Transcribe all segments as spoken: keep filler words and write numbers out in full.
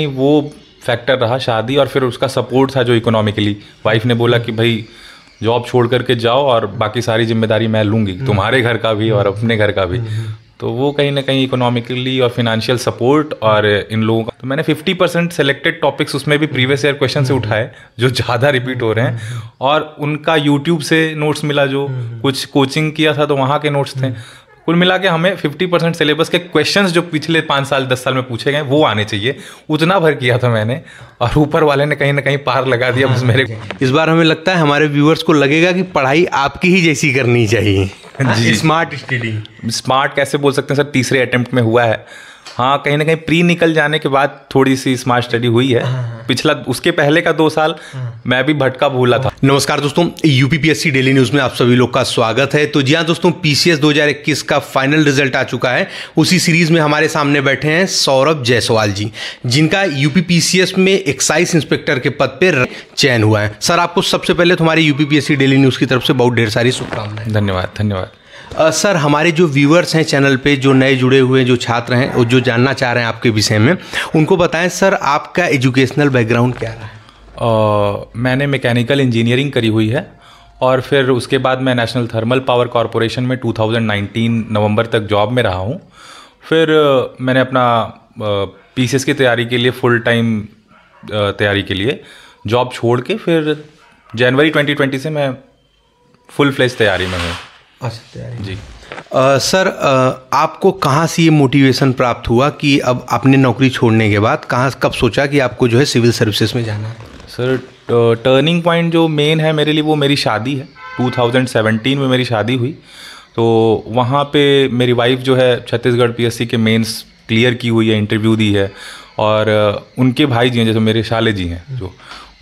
वो फैक्टर रहा शादी, और फिर उसका सपोर्ट था जो इकोनॉमिकली वाइफ ने बोला कि भाई जॉब छोड़ करके जाओ और बाकी सारी जिम्मेदारी मैं लूँगी, तुम्हारे घर का भी और अपने घर का भी। तो वो कहीं ना कहीं इकोनॉमिकली और फिनेंशियल सपोर्ट और इन लोगों का। तो मैंने फिफ्टी परसेंट सेलेक्टेड टॉपिक्स उसमें भी प्रीवियस ईयर क्वेश्चन से उठाए जो ज़्यादा रिपीट हो रहे हैं, और उनका यूट्यूब से नोट्स मिला, जो कुछ कोचिंग किया था तो वहाँ के नोट्स थे। कुल मिला के हमें फिफ्टी परसेंट सिलेबस के क्वेश्चंस जो पिछले पाँच साल दस साल में पूछे गए वो आने चाहिए, उतना भर किया था मैंने, और ऊपर वाले ने कहीं ना कहीं पार लगा दिया। बस मेरे इस बार हमें लगता है हमारे व्यूअर्स को लगेगा कि पढ़ाई आपकी ही जैसी करनी चाहिए जी। स्मार्ट स्टडी, स्मार्ट कैसे बोल सकते हैं सर, तीसरे अटेम्प्ट में हुआ है। हाँ, कहीं ना कहीं प्री निकल जाने के बाद थोड़ी सी स्मार्ट स्टडी हुई है। पिछला उसके पहले का दो साल मैं भी भटका भूला था। नमस्कार दोस्तों, यूपीपीएससी डेली न्यूज़ में आप सभी लोग का स्वागत है। तो जी हाँ दोस्तों, पीसीएस दो हज़ार इक्कीस का फाइनल रिजल्ट आ चुका है। उसी सीरीज में हमारे सामने बैठे हैं सौरभ जायसवाल जी, जिनका यूपीपीसीएस में एक्साइज इंस्पेक्टर के पद पर चयन हुआ है। सर, आपको सबसे पहले तुम्हारे यूपीपीएससी डेली न्यूज़ की तरफ से बहुत ढेर सारी शुभकामनाएं। धन्यवाद धन्यवाद सर। uh, हमारे जो व्यूअर्स हैं चैनल पे, जो नए जुड़े हुए हैं, जो छात्र हैं और जो जानना चाह रहे हैं आपके विषय में, उनको बताएं सर आपका एजुकेशनल बैकग्राउंड क्या रहा है। uh, मैंने मैकेनिकल इंजीनियरिंग करी हुई है, और फिर उसके बाद मैं नेशनल थर्मल पावर कॉरपोरेशन में टू थाउज़ेंड नाइनटीन नवंबर तक जॉब में रहा हूँ। फिर uh, मैंने अपना पीसीएस uh, की तैयारी के लिए फुल टाइम uh, तैयारी के लिए जॉब छोड़ के फिर जनवरी ट्वेंटी ट्वेंटी से मैं फुल फ्लेज तैयारी में हूँ। जी सर, uh, uh, आपको कहाँ से ये मोटिवेशन प्राप्त हुआ कि अब आपने नौकरी छोड़ने के बाद कहाँ कब सोचा कि आपको जो है सिविल सर्विसेज में जाना है? सर, टर्निंग पॉइंट जो मेन है मेरे लिए वो मेरी शादी है। टू थाउज़ेंड सेवेंटीन में मेरी शादी हुई, तो वहाँ पे मेरी वाइफ जो है छत्तीसगढ़ पीएससी के मेंस क्लियर की हुई है, इंटरव्यू दी है, और uh, उनके भाई जी हैं, जैसे मेरे शाले जी हैं, जो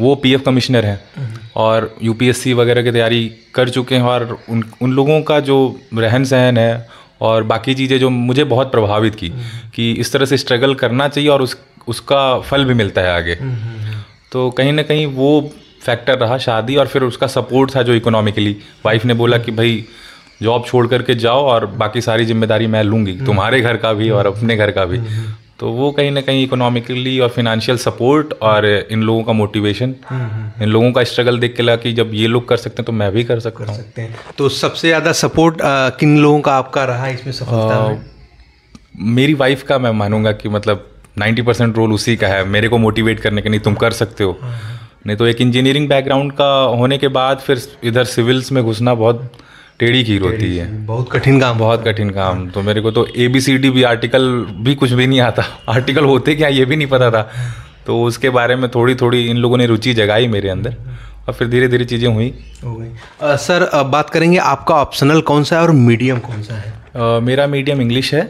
वो पीएफ कमिश्नर हैं और यूपीएससी वगैरह की तैयारी कर चुके हैं, और उन उन लोगों का जो रहन सहन है और बाकी चीज़ें जो मुझे बहुत प्रभावित की कि इस तरह से स्ट्रगल करना चाहिए और उस उसका फल भी मिलता है आगे। तो कहीं ना कहीं वो फैक्टर रहा शादी, और फिर उसका सपोर्ट था जो इकोनॉमिकली वाइफ ने बोला कि भाई जॉब छोड़ करके जाओ और बाकी सारी जिम्मेदारी मैं लूँगी, तुम्हारे घर का भी और अपने घर का भी। तो वो कहीं ना कहीं इकोनॉमिकली और फिनेंशियल सपोर्ट और इन लोगों का मोटिवेशन, इन लोगों का स्ट्रगल देख के लगा कि जब ये लोग कर सकते हैं तो मैं भी कर सकता हूँ। तो सबसे ज़्यादा सपोर्ट किन लोगों का आपका रहा इसमें सफलता आ, में? मेरी वाइफ का मैं मानूंगा कि मतलब नाइन्टी परसेंट रोल उसी का है, मेरे को मोटिवेट करने के, नहीं तुम कर सकते हो। नहीं तो एक इंजीनियरिंग बैकग्राउंड का होने के बाद फिर इधर सिविल्स में घुसना बहुत टेढ़ी खीर होती है, बहुत कठिन काम, बहुत कठिन काम। तो मेरे को तो ए बी सी डी भी, आर्टिकल भी कुछ भी नहीं आता, आर्टिकल होते क्या ये भी नहीं पता था। तो उसके बारे में थोड़ी थोड़ी इन लोगों ने रुचि जगाई मेरे अंदर, और फिर धीरे धीरे चीज़ें हुई हो गई। सर, आ, बात करेंगे आपका ऑप्शनल कौन सा है और मीडियम कौन सा है? आ, मेरा मीडियम इंग्लिश है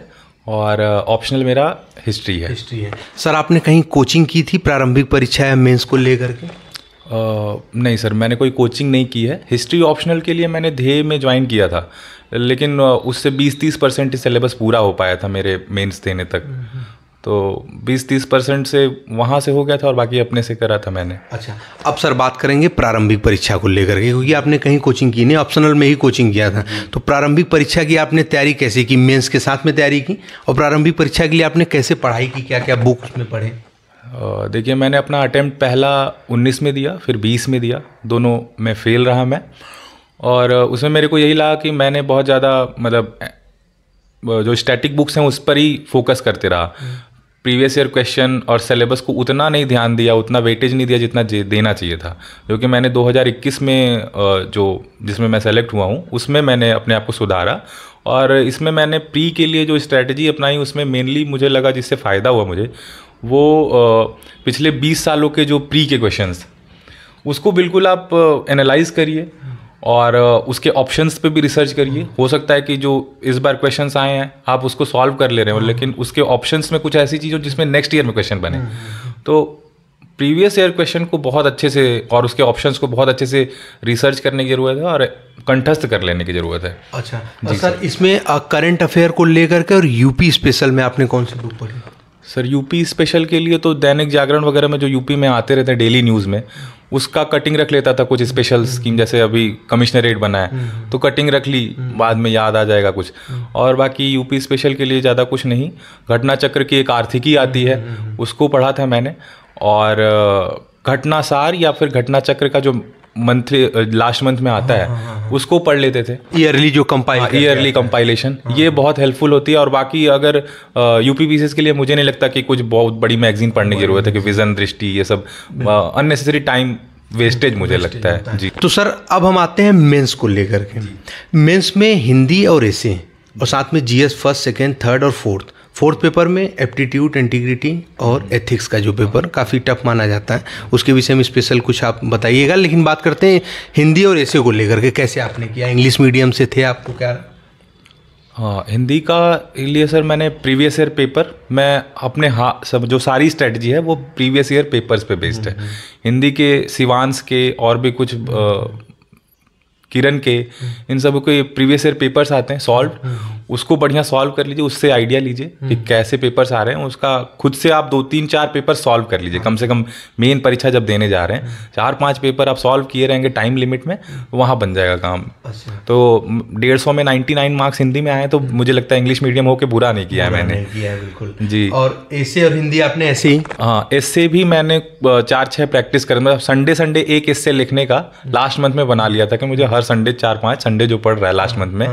और ऑप्शनल मेरा हिस्ट्री है। हिस्ट्री है। सर, आपने कहीं कोचिंग की थी प्रारंभिक परीक्षा या मेन्स को लेकर के? Uh, नहीं सर, मैंने कोई कोचिंग नहीं की है। हिस्ट्री ऑप्शनल के लिए मैंने ध्येय में ज्वाइन किया था, लेकिन उससे बीस तीस परसेंट ही सिलेबस पूरा हो पाया था मेरे मेंस देने तक। तो बीस तीस परसेंट से वहाँ से हो गया था और बाकी अपने से करा था मैंने। अच्छा, अब सर बात करेंगे प्रारंभिक परीक्षा को लेकर के, क्योंकि आपने कहीं कोचिंग की नहीं, ऑप्शनल में ही कोचिंग किया था। तो प्रारंभिक परीक्षा की आपने तैयारी कैसे की? मेन्स के साथ में तैयारी की, और प्रारंभिक परीक्षा के लिए आपने कैसे पढ़ाई की, क्या क्या बुक उसमें पढ़े? देखिए, मैंने अपना अटेम्प्ट पहला उन्नीस में दिया, फिर बीस में दिया, दोनों में फेल रहा मैं। और उसमें मेरे को यही लगा कि मैंने बहुत ज़्यादा मतलब जो स्टैटिक बुक्स हैं उस पर ही फोकस करते रहा, प्रीवियस ईयर क्वेश्चन और सिलेबस को उतना नहीं ध्यान दिया, उतना वेटेज नहीं दिया जितना देना चाहिए था। क्योंकि मैंने दो हज़ार इक्कीस में जो जिसमें मैं सेलेक्ट हुआ हूँ उसमें मैंने अपने आप को सुधारा, और इसमें मैंने प्री के लिए जो स्ट्रैटेजी अपनाई उसमें मेनली मुझे लगा जिससे फ़ायदा हुआ मुझे, वो पिछले बीस सालों के जो प्री के क्वेश्चंस, उसको बिल्कुल आप एनालाइज करिए और उसके ऑप्शंस पे भी रिसर्च करिए। हो सकता है कि जो इस बार क्वेश्चंस आए हैं आप उसको सॉल्व कर ले रहे हो, लेकिन उसके ऑप्शंस में कुछ ऐसी चीज़ हो जिसमें नेक्स्ट ईयर में क्वेश्चन बने। तो प्रीवियस ईयर क्वेश्चन को बहुत अच्छे से और उसके ऑप्शंस को बहुत अच्छे से रिसर्च करने की ज़रूरत है और कंठस्थ कर लेने की ज़रूरत है। अच्छा सर, इसमें करंट अफेयर को लेकर के और यूपी स्पेशल में आपने कौन सी बुक पढ़ी? सर यूपी स्पेशल के लिए तो दैनिक जागरण वगैरह में जो यूपी में आते रहते हैं डेली न्यूज़ में, उसका कटिंग रख लेता था कुछ स्पेशल स्कीम, जैसे अभी कमिश्नरेट बना है तो कटिंग रख ली, बाद में याद आ जाएगा कुछ। और बाकी यूपी स्पेशल के लिए ज़्यादा कुछ नहीं। घटना चक्र की एक आर्थिकी आती है, उसको पढ़ा था मैंने, और घटनासार या फिर घटना चक्र का जो मंथली लास्ट मंथ में आता है उसको पढ़ लेते थे, ईयरली जो कंपाइल ईयरली कंपाइलेशन, ये बहुत हेल्पफुल होती है। और बाकी अगर यूपी पीसीएस के लिए मुझे नहीं लगता कि कुछ बहुत बड़ी मैगजीन पढ़ने की जरूरत है, कि विजन, दृष्टि, ये सब अननेसेसरी टाइम वेस्टेज मुझे लगता है जी। तो सर अब हम आते हैं मेंस को लेकर के। मेंस में हिंदी और एसे और साथ में जीएस फर्स्ट, सेकेंड, थर्ड और फोर्थ, फोर्थ पेपर में एप्टीट्यूड, इंटीग्रिटी और एथिक्स का जो पेपर काफ़ी टफ माना जाता है, उसके विषय में स्पेशल कुछ आप बताइएगा। लेकिन बात करते हैं हिंदी और एसे को लेकर के, कैसे आपने किया? इंग्लिश मीडियम से थे आपको क्या? हाँ, हिंदी का लिए सर मैंने प्रीवियस ईयर पेपर, मैं अपने हाँ सब जो सारी स्ट्रेटजी है वो प्रीवियस ईयर पेपर्स पे बेस्ड है। हिंदी के सिवांश के और भी कुछ आ, किरण के, इन सब के प्रीवियस ईयर पेपर्स आते हैं सॉल्व, उसको बढ़िया सॉल्व कर लीजिए, उससे आइडिया लीजिए कि कैसे पेपर्स आ रहे हैं। उसका खुद से आप दो तीन चार पेपर सॉल्व कर लीजिए कम से कम। मेन परीक्षा जब देने जा रहे हैं, चार पांच पेपर आप सॉल्व किए रहेंगे टाइम लिमिट में, वहाँ बन जाएगा काम। तो डेढ़ सौ में नाइन्टी नाइन मार्क्स हिंदी में आए, तो मुझे लगता है इंग्लिश मीडियम होकर बुरा नहीं किया है मैंने। बिल्कुल जी। और एसे और हिंदी आपने ऐसे ही? हाँ, एसे भी मैंने चार छः प्रैक्टिस कर, संडे संडे एक एसे लिखने का लास्ट मंथ में बना लिया था कि मुझे संडे चार पांच संडे जो पढ़ रहा है लास्ट मंथ में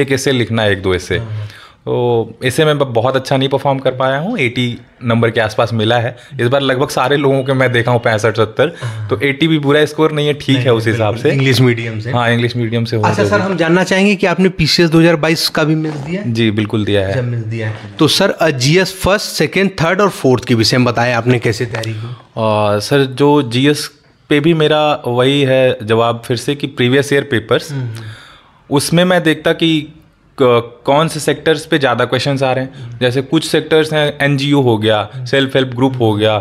एक ऐसे लिखना, एक दो ऐसे। तो ऐसे में बहुत अच्छा नहीं परफॉर्म कर पाया हूँ, अस्सी नंबर के आसपास मिला है इस बार। लगभग सारे लोगों के मैं देखा हूँ पैंसठ सत्तर, तो अस्सी भी बुरा स्कोर नहीं है, ठीक है उस हिसाब से। इंग्लिश मीडियम से? हाँ, इंग्लिश मीडियम से। अच्छा सर, हम जानना चाहेंगे कि आपने पीसीएस दो हज़ार बाईस का भी मेंस दिया है? जी बिल्कुल दिया है, मेंस दिया है। तो sir GS first, second, third और फोर्थ के विषय में बताया आपने, कैसे तैयारी की? सर जो जीएस पे भी मेरा वही है जवाब फिर से कि प्रीवियस ईयर पेपर्स, उसमें मैं देखता कि कौन से सेक्टर्स पे ज़्यादा क्वेश्चंस आ रहे हैं। जैसे कुछ सेक्टर्स हैं, एनजीओ हो गया, सेल्फ हेल्प ग्रुप हो गया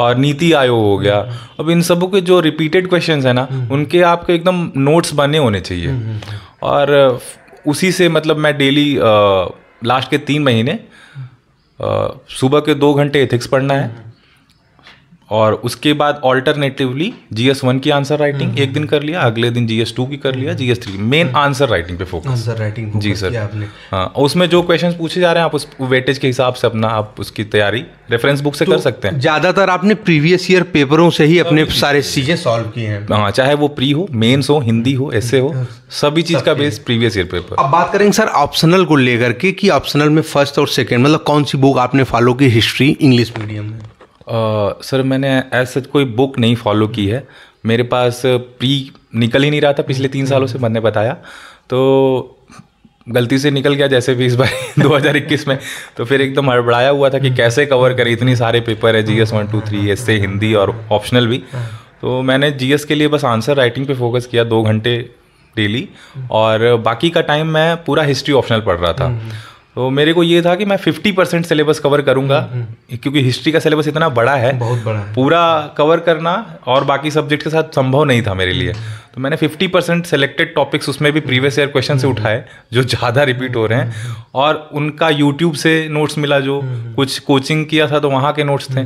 और नीति आयोग हो गया। अब इन सबों के जो रिपीटेड क्वेश्चंस हैं ना, उनके आपके एकदम नोट्स बने होने चाहिए। और उसी से मतलब मैं डेली लास्ट के तीन महीने सुबह के दो घंटे एथिक्स पढ़ना है, और उसके बाद ऑल्टरनेटिवली जीएस वन की आंसर राइटिंग एक दिन कर लिया, अगले दिन जीएस टू की कर लिया, GS three, main answer writing पे फोकस। आंसर राइटिंग जी सर आपने। हाँ, उसमें जो क्वेश्चंस पूछे जा रहे हैं आप उस वेटेज के हिसाब से अपना आप उसकी तैयारी रेफरेंस बुक से तो कर सकते हैं। ज़्यादातर आपने प्रीवियस ईयर पेपरों से ही अपने सारे चीज़ें सॉल्व किए हैं? हाँ, चाहे वो प्री हो, मेन्स हो, हिंदी हो, ऐसे हो, सभी चीज़ का बेस प्रीवियस ईयर पेपर। अब बात करेंगे सर ऑप्शनल को लेकर के, कि ऑप्शनल में फर्स्ट और सेकेंड मतलब कौन सी बुक आपने फॉलो की हिस्ट्री इंग्लिश मीडियम में? सर uh, मैंने ऐसा कोई बुक नहीं फॉलो की है, मेरे पास प्री निकल ही नहीं रहा था पिछले तीन सालों से, मैंने बताया तो गलती से निकल गया जैसे भी इस बार दो हज़ार इक्कीस में। तो फिर एकदम हड़बड़ाया हुआ था कि कैसे कवर करें, इतनी सारे पेपर है, GS one two three, essay से, हिंदी और ऑप्शनल भी। तो मैंने जीएस के लिए बस आंसर राइटिंग पे फोकस किया दो घंटे डेली, और बाकी का टाइम मैं पूरा हिस्ट्री ऑप्शनल पढ़ रहा था। तो मेरे को ये था कि मैं पचास परसेंट सिलेबस कवर करूंगा, क्योंकि हिस्ट्री का सिलेबस इतना बड़ा है, बहुत बड़ा है, पूरा कवर करना और बाकी सब्जेक्ट के साथ संभव नहीं था मेरे लिए। तो मैंने पचास परसेंट सेलेक्टेड टॉपिक्स, उसमें भी प्रीवियस ईयर क्वेश्चन से उठाए जो ज़्यादा रिपीट हो रहे हैं, और उनका YouTube से नोट्स मिला, जो कुछ कोचिंग किया था तो वहाँ के नोट्स थे।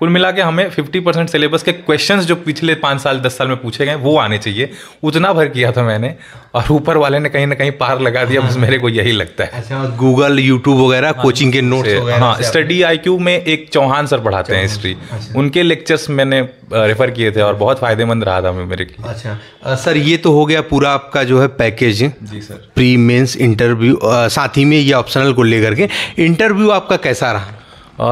कुल मिला के हमें पचास परसेंट सिलेबस के क्वेश्चंस जो पिछले पाँच साल दस साल में पूछे गए वो आने चाहिए, उतना भर किया था मैंने, और ऊपर वाले ने कहीं ना कहीं पार लगा दिया। बस मेरे को यही लगता है। अच्छा, गूगल, यूट्यूब वगैरह कोचिंग के नोट्स वगैरह? हाँ, स्टडी आई क्यू में एक चौहान सर पढ़ाते हैं हिस्ट्री, उनके लेक्चर्स मैंने रेफर किए थे और बहुत फायदेमंद रहा था मेरे लिए। अच्छा सर, ये तो हो गया पूरा आपका जो है पैकेज जी सर, प्री, मेंस, इंटरव्यू, साथ ही में ये ऑप्शनल को लेकर के। इंटरव्यू आपका कैसा रहा?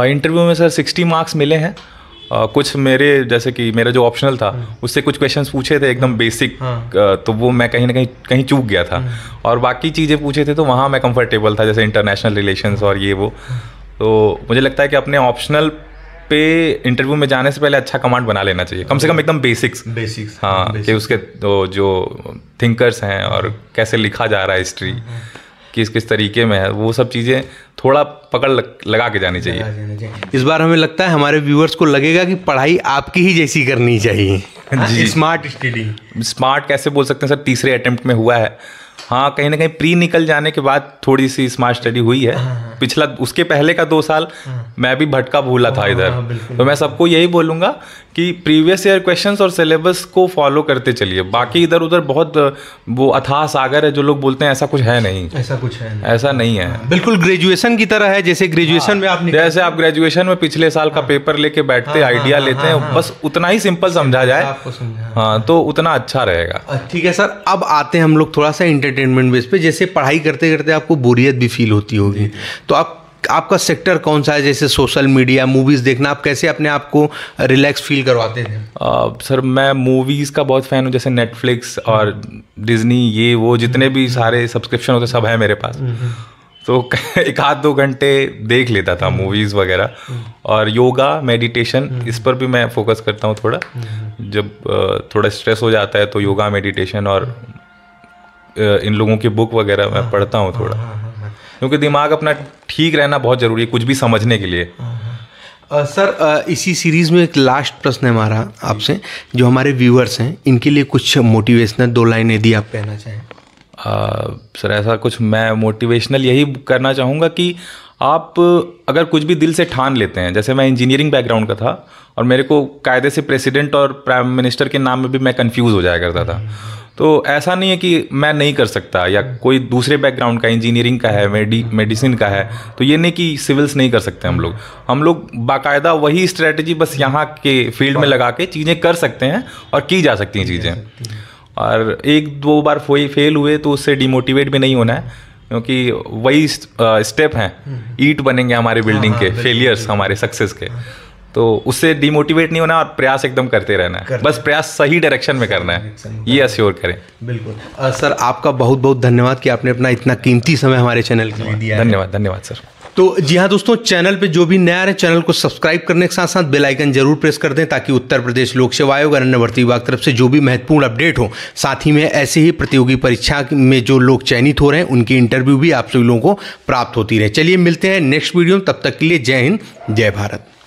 इंटरव्यू uh, में सर साठ मार्क्स मिले हैं। uh, कुछ मेरे जैसे कि मेरा जो ऑप्शनल था उससे कुछ क्वेश्चंस पूछे थे एकदम बेसिक, uh, तो वो मैं कहीं ना कहीं कहीं चूक गया था, और बाकी चीज़ें पूछे थे तो वहाँ मैं कंफर्टेबल था, जैसे इंटरनेशनल रिलेशंस और ये वो। तो मुझे लगता है कि अपने ऑप्शनल पे इंटरव्यू में जाने से पहले अच्छा कमांड बना लेना चाहिए, कम से कम एकदम बेसिक्स बेसिक्स हाँ, कि उसके तो जो थिंकर्स हैं और कैसे लिखा जा रहा है हिस्ट्री, किस किस तरीके में है, वो सब चीज़ें थोड़ा पकड़ लगा के जानी चाहिए। इस बार हमें लगता है हमारे व्यूअर्स को लगेगा कि पढ़ाई आपकी ही जैसी करनी चाहिए जी। स्मार्ट स्टडी, स्मार्ट कैसे बोल सकते हैं सर, तीसरे अटेम्प्ट में हुआ है। हाँ, कहीं ना कहीं प्री निकल जाने के बाद थोड़ी सी स्मार्ट स्टडी हुई है, पिछला उसके पहले का दो साल मैं भी भटका भूला था इधर। तो मैं सबको यही बोलूँगा कि प्रीवियस ईयर क्वेश्चंस और सिलेबस को फॉलो करते चलिए, बाकी इधर उधर बहुत वो अथाह सागर है जो लोग बोलते हैं, ऐसा कुछ है नहीं, ऐसा कुछ है नहीं, ऐसा नहीं है। बिल्कुल ग्रेजुएशन की तरह है, जैसे ग्रेजुएशन में आप जैसे आप ग्रेजुएशन में पिछले साल का पेपर लेके बैठते आइडिया लेते हैं, बस उतना ही सिंपल समझा जाए, हाँ तो उतना अच्छा रहेगा। ठीक है सर, अब आते हैं हम लोग थोड़ा सा इंटरटेनमेंट बेस पे। जैसे पढ़ाई करते करते आपको बोरियत भी फील होती होगी, तो आप आपका सेक्टर कौन सा है? जैसे सोशल मीडिया, मूवीज़ देखना, आप कैसे अपने आप को रिलैक्स फील करवाते थे? सर मैं मूवीज़ का बहुत फ़ैन हूँ, जैसे नेटफ्लिक्स और डिज्नी, ये वो जितने भी सारे सब्सक्रिप्शन होते सब है मेरे पास, तो एक आध दो घंटे देख लेता था मूवीज़ वगैरह। और योगा, मेडिटेशन, इस पर भी मैं फोकस करता हूँ थोड़ा, जब थोड़ा स्ट्रेस हो जाता है तो योगा, मेडिटेशन और इन लोगों की बुक वगैरह मैं पढ़ता हूँ थोड़ा, क्योंकि दिमाग अपना ठीक रहना बहुत ज़रूरी है कुछ भी समझने के लिए। आ, सर आ, इसी सीरीज़ में एक लास्ट प्रश्न है हमारा आपसे, जो हमारे व्यूअर्स हैं इनके लिए कुछ मोटिवेशनल दो लाइन यदि आप कहना चाहें। सर ऐसा कुछ मैं मोटिवेशनल यही करना चाहूँगा कि आप अगर कुछ भी दिल से ठान लेते हैं, जैसे मैं इंजीनियरिंग बैकग्राउंड का था और मेरे को कायदे से प्रेसिडेंट और प्राइम मिनिस्टर के नाम में भी मैं कन्फ्यूज़ हो जाया करता था, तो ऐसा नहीं है कि मैं नहीं कर सकता, या कोई दूसरे बैकग्राउंड का इंजीनियरिंग का है, मेडि मेडिसिन का है, तो ये नहीं कि सिविल्स नहीं कर सकते हम लोग। हम लोग बाकायदा वही स्ट्रेटजी बस यहाँ के फील्ड में लगा के चीज़ें कर सकते हैं और की जा सकती हैं चीज़ें। और एक दो बार फेल हुए तो उससे डिमोटिवेट भी नहीं होना है, क्योंकि वही स्टेप हैं, ईंट बनेंगे हमारे बिल्डिंग के, फेलियर्स हमारे सक्सेस के, तो उससे डिमोटिवेट नहीं होना और प्रयास एकदम करते रहना है, बस प्रयास सही डायरेक्शन में करना है, ये अश्योर करें। बिल्कुल आ, सर आपका बहुत बहुत धन्यवाद कि आपने अपना इतना कीमती समय हमारे चैनल के लिए दिया। धन्यवाद, धन्यवाद सर। तो जी हाँ दोस्तों, चैनल पे जो भी नया है चैनल को सब्सक्राइब करने के साथ साथ बेल आइकन जरूर प्रेस कर दें, ताकि उत्तर प्रदेश लोक सेवा आयोग और अन्य भर्ती विभाग तरफ से जो भी महत्वपूर्ण अपडेट हो, साथ ही में ऐसे ही प्रतियोगी परीक्षा में जो लोग चयनित हो रहे हैं उनकी इंटरव्यू भी आप सभी लोगों को प्राप्त होती रहे। चलिए मिलते हैं नेक्स्ट वीडियो में, तब तक के लिए जय हिंद, जय भारत।